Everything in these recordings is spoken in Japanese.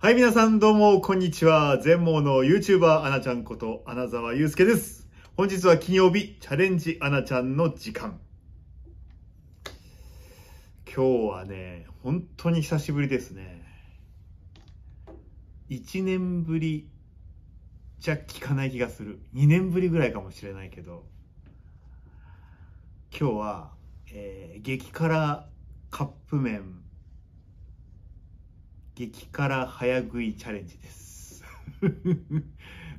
はい、皆さんどうも、こんにちは。全盲の YouTuber、アナちゃんこと、穴澤雄介です。本日は金曜日、チャレンジアナちゃんの時間。今日はね、本当に久しぶりですね。1年ぶりじゃ聞かない気がする。2年ぶりぐらいかもしれないけど、今日は、激辛カップ麺、激辛早食いチャレンジです。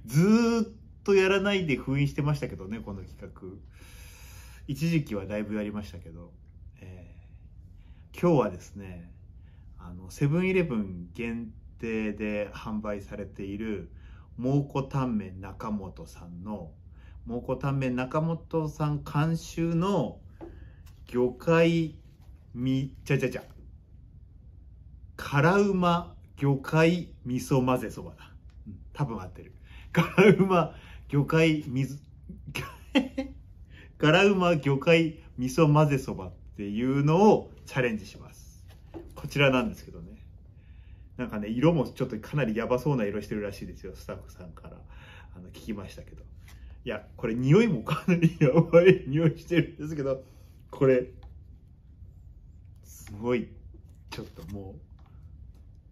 ずーっとやらないで封印してましたけどね、この企画。一時期はだいぶやりましたけど、今日はですね、セブンイレブン限定で販売されている蒙古タンメン中本さんの、蒙古タンメン中本さん監修の魚介み、辛うま魚介味噌混ぜそばだ。うん、多分合ってる。辛うま魚介水、辛うま魚介味噌混ぜそばっていうのをチャレンジします。こちらなんですけどね。なんかね、色もちょっとかなりやばそうな色してるらしいですよ。スタッフさんから聞きましたけど。いや、これ匂いもかなりやばい匂いしてるんですけど、これ、すごい、ちょっともう、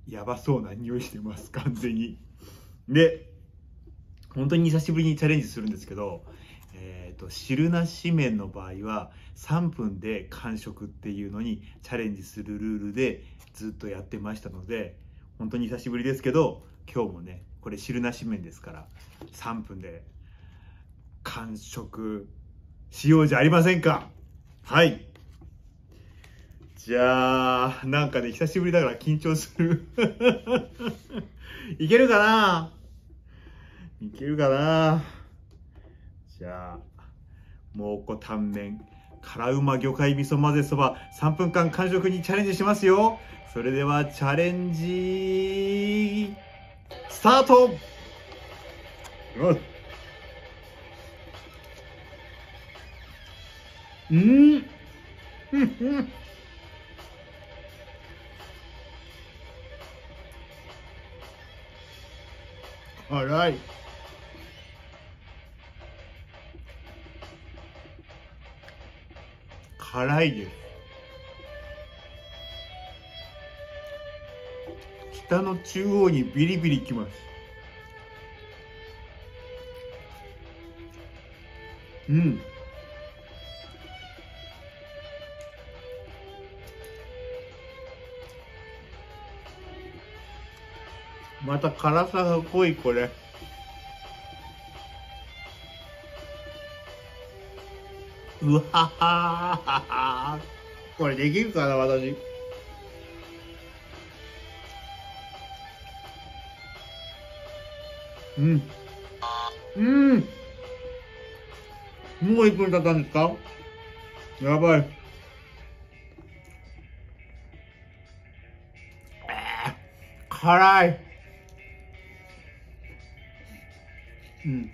やばそうな匂いしてます、完全に。で、本当に久しぶりにチャレンジするんですけど、汁なし麺の場合は3分で完食っていうのにチャレンジするルールでずっとやってましたので、本当に久しぶりですけど、今日もね、これ汁なし麺ですから、3分で完食しようじゃありませんか。はい。じゃあ、なんかね、久しぶりだから緊張する。いけるかな？いけるかな？じゃあ、蒙古タンメン、辛うま魚介味噌混ぜそば、3分間完食にチャレンジしますよ。それでは、チャレンジ、スタート！辛い。辛いです。舌の中央にビリビリきます。うん。また辛さが濃い、これ。うわはは、これできるかな、私。うん。うん。もう1分経ったんですか？やばい。辛い。うん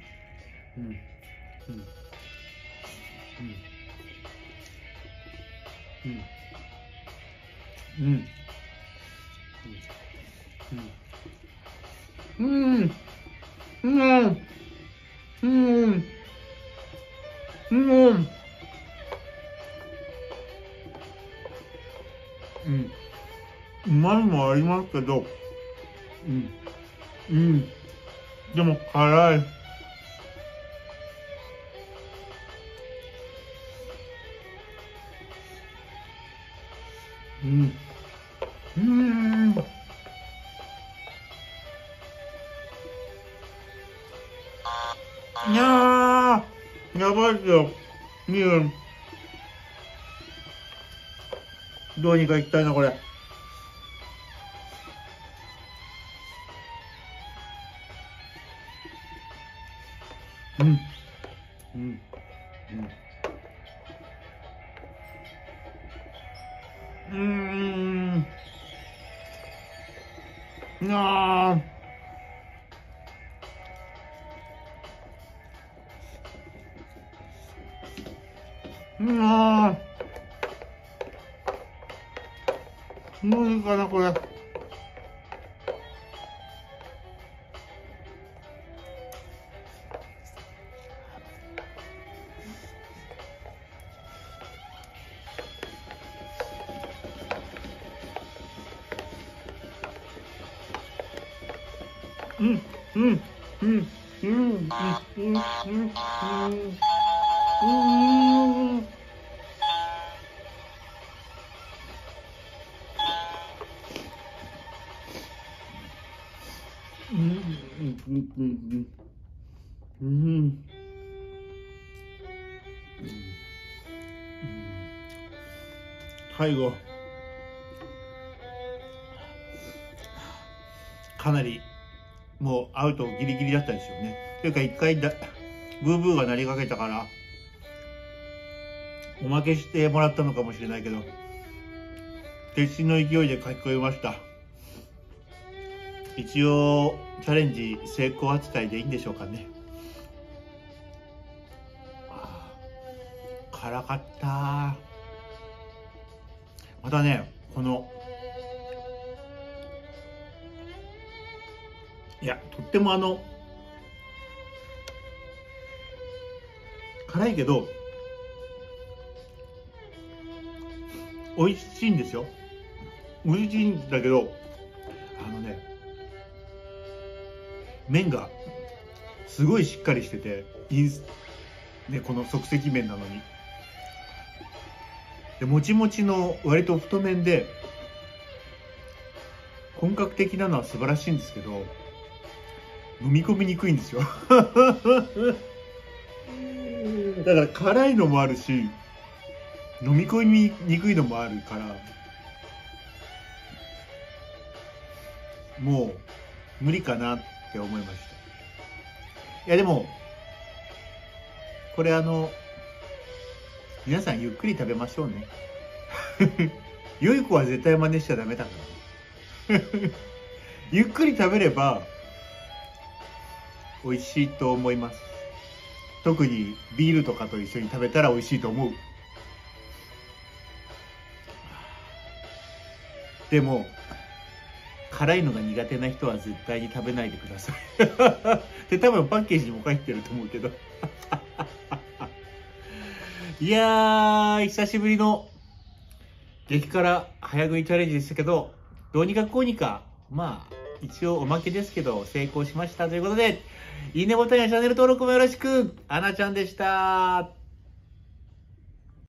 うんうんうんうんうんうんうんうまみもありますけど、でも辛い。いやー、やばいですよ。2分。どうにかいきたいな、これ。うんうんうんなあ、どういうかな、これ。最後かなりもうアウトギリギリだったですよね。というか一回ブーブーが鳴りかけたからおまけしてもらったのかもしれないけど、決死の勢いで書き込みました。一応チャレンジ成功扱いでいいんでしょうかね。辛かったー。またね、このいや、とっても辛いけど美味しいんですよ。美味しいんだけど麺がすごいしっかりしてて、ね、この即席麺なのにでもちもちの割と太麺で本格的なのは素晴らしいんですけど、飲み込みにくいんですよだから辛いのもあるし飲み込みにくいのもあるから、もう無理かなって思いました。いやでもこれ皆さんゆっくり食べましょうね良い子は絶対真似しちゃダメだからゆっくり食べれば美味しいと思います。特にビールとかと一緒に食べたら美味しいと思う。でも辛いのが苦手な人は絶対に食べないでくださいで多分パッケージにも書いてると思うけどいやー、久しぶりの激辛早食いチャレンジでしたけど、どうにかこうにかまあ一応おまけですけど成功しましたということで、いいねボタンやチャンネル登録もよろしく。あなちゃんでした。